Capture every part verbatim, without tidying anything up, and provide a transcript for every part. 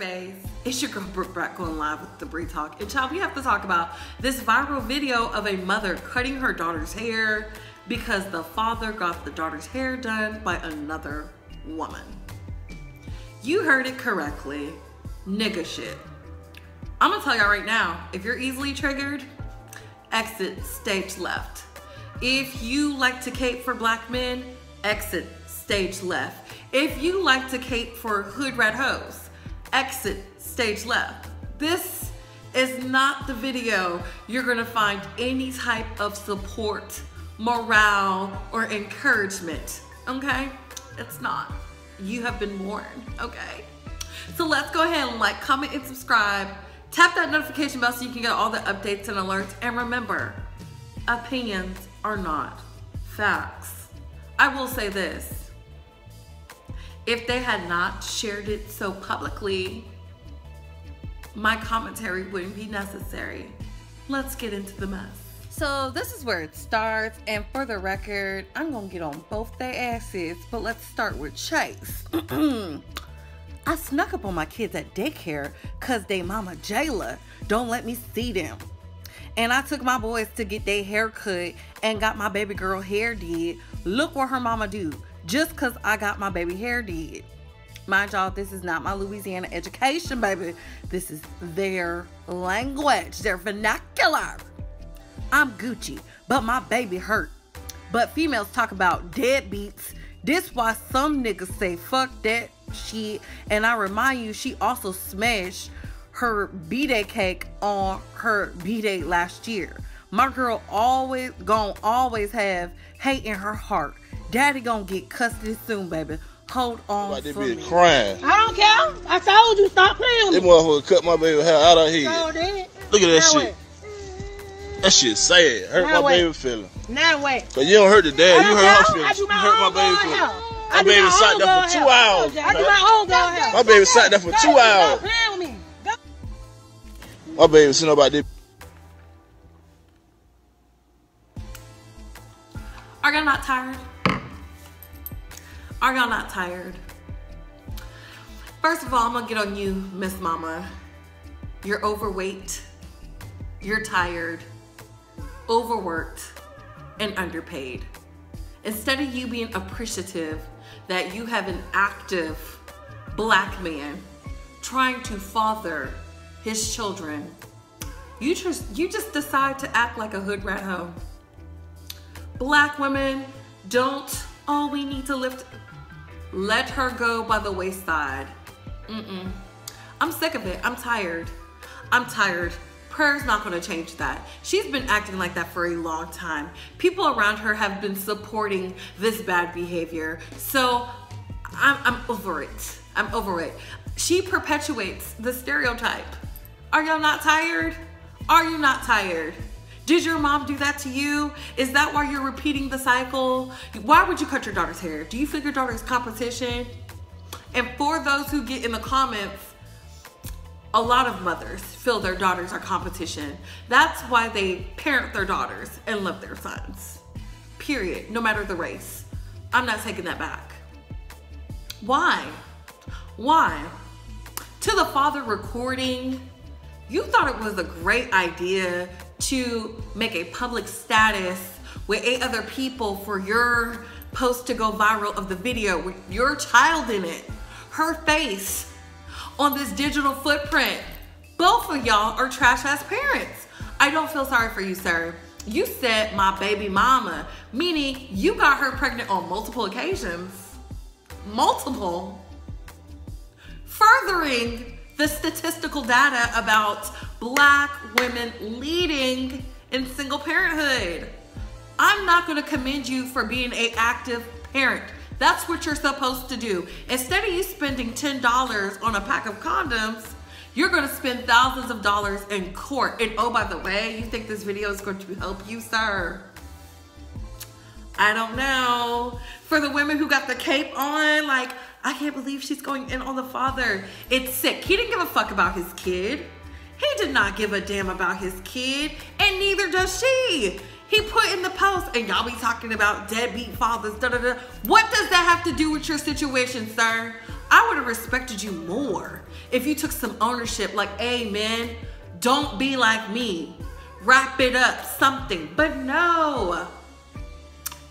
bays, it's your girl Brooke Brat going live with the Brie Talk. And child, we have to talk about this viral video of a mother cutting her daughter's hair because the father got the daughter's hair done by another woman. You heard it correctly, nigga shit. I'm gonna tell y'all right now, if you're easily triggered, exit stage left. If you like to cape for black men, exit stage left. If you like to cape for hood rat hoes, exit stage left. This is not the video you're gonna find any type of support, morale, or encouragement, okay? It's not. You have been warned, okay? So let's go ahead and like, comment, and subscribe. Tap that notification bell so you can get all the updates and alerts. And remember, opinions are not facts. I will say this. If they had not shared it so publicly, my commentary wouldn't be necessary. Let's get into the mess. So this is where it starts, and for the record, I'm gonna get on both their asses, but let's start with Chase. I snuck up on my kids at daycare cause they mama Jayla don't let me see them. And I took my boys to get their hair cut and got my baby girl hair did. Look what her mama do. Just because I got my baby hair did. Mind y'all, this is not my Louisiana education, baby. This is their language, their vernacular. I'm Gucci, but my baby hurt. But females talk about deadbeats. This why some niggas say fuck that shit. And I remind you, she also smashed her b-day cake on her b-day last year. My girl always gonna always have hate in her heart. Daddy gonna get custody soon, baby. Hold on. Like they be crying. I don't care. I told you stop playing with me. This motherfucker cut my baby hair out of here. Look at that shit. That shit sad. Hurt my baby feeling. Now wait. But you don't hurt the dad. You hurt her feelings. You hurt my baby feeling. My baby sat there for two hours. I do my own girl hair. My baby sat there for two hours. Stop playing with me. My baby sitting about this. Are y'all not tired? Are y'all not tired? First of all, I'm gonna get on you, Miss Mama. You're overweight, you're tired, overworked, and underpaid. Instead of you being appreciative that you have an active black man trying to father his children, you just, you just decide to act like a hood rat hoe. Black women don't, oh, we need to lift. Let her go by the wayside. Mm-mm. I'm sick of it. I'm tired. I'm tired. Prayer's not going to change that. She's been acting like that for a long time. People around her have been supporting this bad behavior. So I'm, I'm over it. I'm over it. She perpetuates the stereotype. Are y'all not tired? Are you not tired? Did your mom do that to you? Is that why you're repeating the cycle? Why would you cut your daughter's hair? Do you think your daughter's competition? And for those who get in the comments, a lot of mothers feel their daughters are competition. That's why they parent their daughters and love their sons. Period. No matter the race. I'm not taking that back. Why? Why? To the father recording, you thought it was a great idea to make a public status with eight other people for your post to go viral of the video with your child in it, her face on this digital footprint. Both of y'all are trash ass parents. I don't feel sorry for you, sir. You said my baby mama, meaning you got her pregnant on multiple occasions, multiple, furthering the statistical data about black women leading in single parenthood. I'm not gonna commend you for being an active parent. That's what you're supposed to do. Instead of you spending ten dollars on a pack of condoms, you're gonna spend thousands of dollars in court. And oh, by the way, you think this video is going to help you, sir? I don't know. For the women who got the cape on, like, I can't believe she's going in on the father. It's sick. He didn't give a fuck about his kid. He did not give a damn about his kid, and neither does she. He put in the post, and y'all be talking about deadbeat fathers, da da da. What does that have to do with your situation, sir? I would have respected you more if you took some ownership, like, hey man, don't be like me. Wrap it up, something. But no.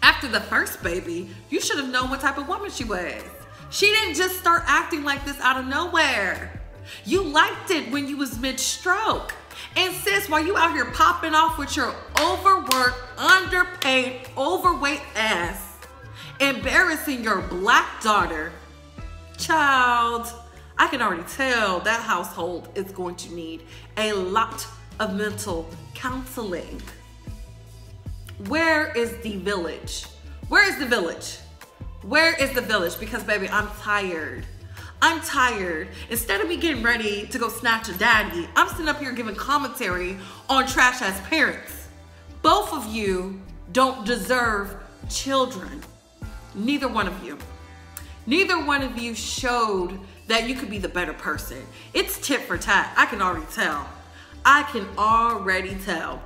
After the first baby, you should have known what type of woman she was. She didn't just start acting like this out of nowhere. You liked it when you was mid-stroke. And sis, while you out here popping off with your overworked, underpaid, overweight ass, embarrassing your black daughter, child, I can already tell that household is going to need a lot of mental counseling. Where is the village? Where is the village? Where is the village? Because baby, I'm tired. I'm tired. Instead of me getting ready to go snatch a daddy, I'm sitting up here giving commentary on trash ass parents. Both of you don't deserve children. Neither one of you. Neither one of you showed that you could be the better person. It's tit for tat. I can already tell. I can already tell.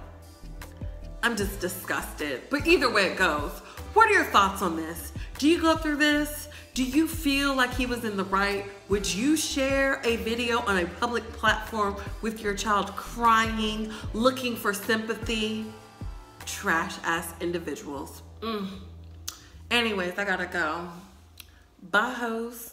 I'm just disgusted. But either way it goes, what are your thoughts on this? Do you go through this? Do you feel like he was in the right? Would you share a video on a public platform with your child crying, looking for sympathy? Trash ass individuals. Mm. Anyways, I gotta go. Bye, hoes.